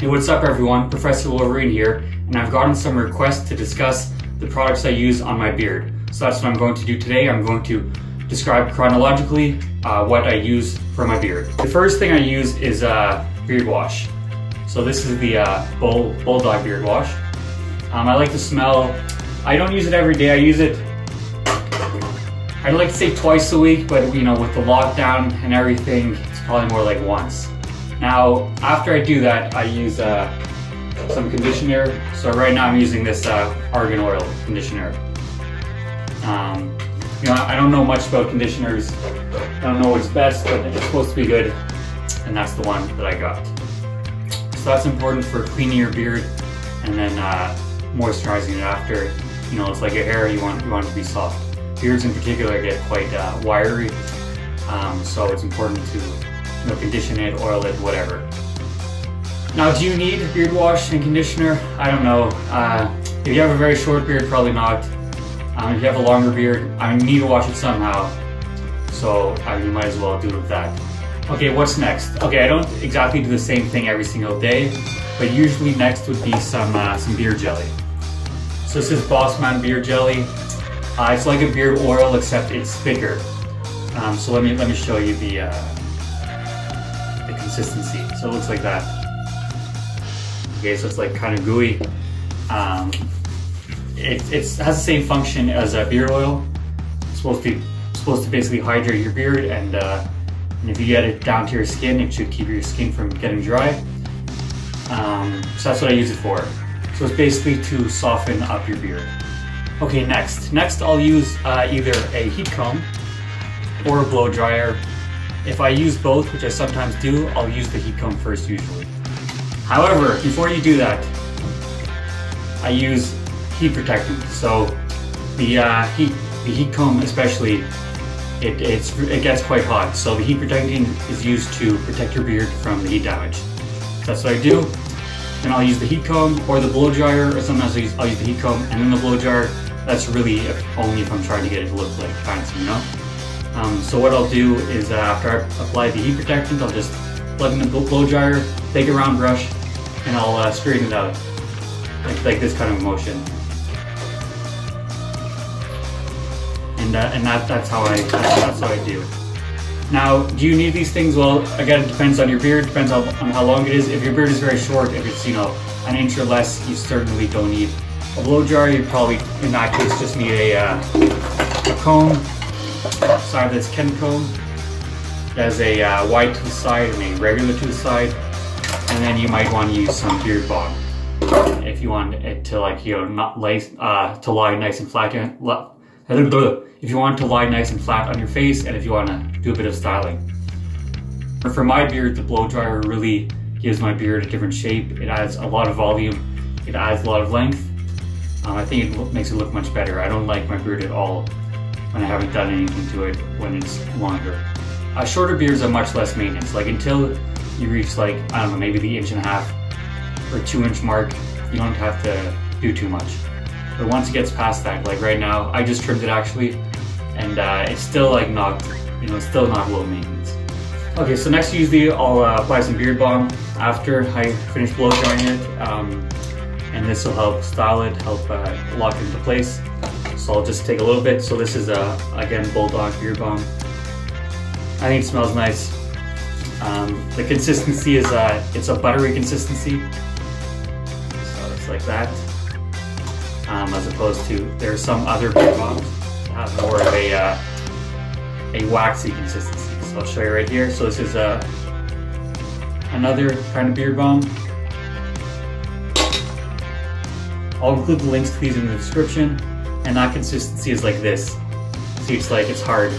Hey, what's up everyone? Professor Wolverine here, and I've gotten some requests to discuss the products I use on my beard. So that's what I'm going to do today. I'm going to describe chronologically what I use for my beard. The first thing I use is beard wash. So this is the Bulldog beard wash. I like the smell. I don't use it every day. I use it, I'd like to say twice a week, but you know, with the lockdown and everything, it's probably more like once. Now, after I do that, I use some conditioner. So right now I'm using this argan oil conditioner. You know, I don't know much about conditioners. I don't know what's best, but it's supposed to be good. And that's the one that I got. So that's important for cleaning your beard and then moisturizing it after. You know, it's like your hair, you want it to be soft. Beards in particular get quite wiry, so it's important to, you know, condition it, oil it, whatever. Now, do you need beard wash and conditioner? I don't know. If you have a very short beard, probably not. If you have a longer beard, I need to wash it somehow, so you might as well do it with that. Okay, what's next? Okay, I don't exactly do the same thing every single day, but usually next would be some beard jelly. So this is Bossman beard jelly. It's like a beard oil, except it's thicker. So let me show you the consistency. So it looks like that. Okay, so it's like kind of gooey. It has the same function as a beard oil. It's supposed to basically hydrate your beard, and if you get it down to your skin, it should keep your skin from getting dry. So that's what I use it for. So it's basically to soften up your beard. Okay, next I'll use either a heat comb or a blow dryer. If I use both, which I sometimes do, I'll use the heat comb first usually. However, before you do that, I use heat protectant. So the heat comb especially, it gets quite hot. So the heat protectant is used to protect your beard from the heat damage. That's what I do. Then I'll use the heat comb or the blow dryer, or sometimes I'll use the heat comb and then the blow dryer. That's really only if I'm trying to get it to look like fancy, you know? So what I'll do is after I apply the heat protectant, I'll just plug in the blow dryer, take a round brush, and I'll straighten it out. Like this kind of motion. And that's how I do. Now, do you need these things? Well, again, it depends on your beard, depends on how long it is. If your beard is very short, if it's, you know, an inch or less, you certainly don't need a blow dryer. You probably, in that case, just need a comb. Side that's Kencombe. It has a wide to the side and a regular to the side. And then you might want to use some beard balm if you want it to, like, you know, not lace, to lie nice and flat. If you want to lie nice and flat on your face, and if you want to do a bit of styling. For my beard, the blow dryer really gives my beard a different shape. It adds a lot of volume. It adds a lot of length. I think it makes it look much better. I don't like my beard at all when I haven't done anything to it when it's longer. Shorter beards are much less maintenance. Like, until you reach, like, I don't know, maybe the 1.5 inch or 2 inch mark, you don't have to do too much. But once it gets past that, like right now, I just trimmed it actually, and it's still like not, you know, it's still not low maintenance. Okay, so next usually I'll apply some beard balm after I finish blow drying it. And this will help style it, help lock it into place. So I'll just take a little bit. So this is, again, Bulldog beard balm. I think it smells nice. The consistency is, it's a buttery consistency. So it's like that. As opposed to, there are some other beard balms that have more of a waxy consistency. So I'll show you right here. So this is another kind of beard balm. I'll include the links to these in the description, and that consistency is like this. See, it's like, it's hard.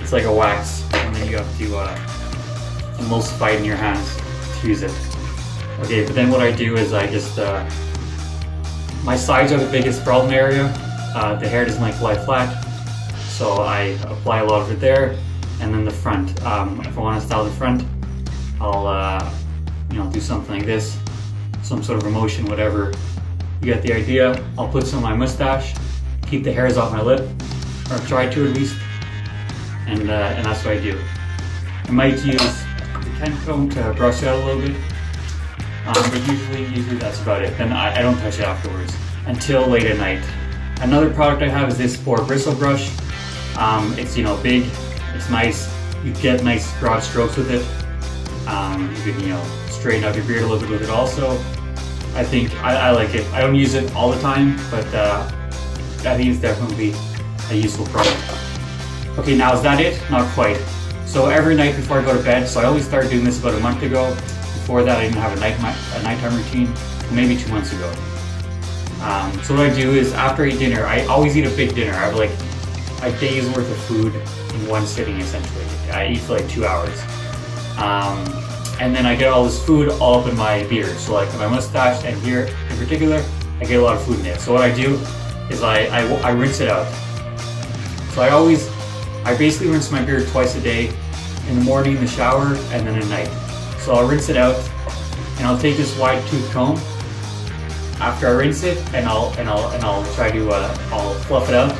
It's like a wax, and then you have to emulsify it in your hands to use it. Okay, but then what I do is I just, my sides are the biggest problem area. The hair doesn't like to lie flat, so I apply a lot of it there, and then the front. If I want to style the front, I'll you know, do something like this, some sort of a motion, whatever. You get the idea. I'll put some on my mustache, keep the hairs off my lip, or try to at least, and that's what I do. I might use the Kencombe to brush it out a little bit, But usually that's about it. Then I don't touch it afterwards until late at night. Another product I have is this Boar Bristle Brush. It's, you know, big, it's nice, you get nice broad strokes with it. You can, you know, straighten out your beard a little bit with it also. I think I like it. I don't use it all the time, but I think it's definitely a useful product. Okay, now is that it? Not quite. So every night before I go to bed, so I always started doing this about a month ago. Before that I didn't have a nighttime routine, maybe 2 months ago. So what I do is after I eat dinner, I always eat a big dinner. I have like a day's worth of food in one sitting essentially. I eat for like 2 hours. And then I get all this food all up in my beard. So like my mustache and here in particular, I get a lot of food in it. So what I do is I rinse it out. So I basically rinse my beard twice a day, in the morning in the shower and then at night. So I'll rinse it out and I'll take this wide tooth comb after I rinse it and I'll try to I'll fluff it out.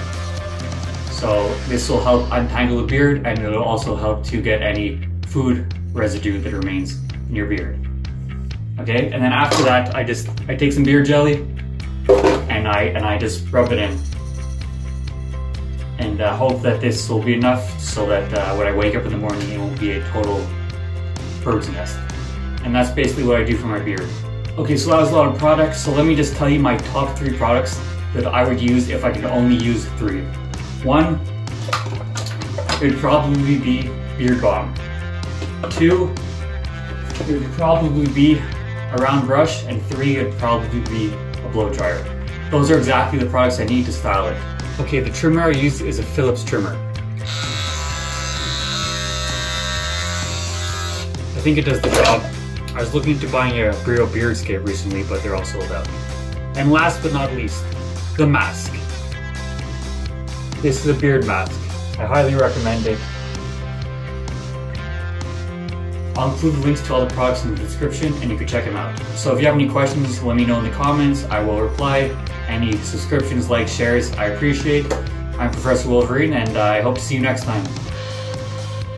So this will help untangle the beard and it'll also help to get any food residue that remains in your beard. Okay, and then after that I take some beard jelly and I just rub it in and hope that this will be enough so that when I wake up in the morning it won't be a total bird's nest. And that's basically what I do for my beard. Okay, so that was a lot of products, so let me just tell you my top 3 products that I would use if I could only use 3. One, it would probably be beard balm. 2, it would probably be a round brush, and 3, it would probably be a blow dryer. Those are exactly the products I need to style it. Okay, the trimmer I use is a Philips trimmer. I think it does the job. I was looking into buying a Brio Beardscape recently, but they're all sold out. And last but not least, the mask. This is a beard mask. I highly recommend it. I'll include links to all the products in the description and you can check them out. So if you have any questions, let me know in the comments. I will reply. Any subscriptions, likes, shares, I appreciate. I'm Professor Wolverine and I hope to see you next time.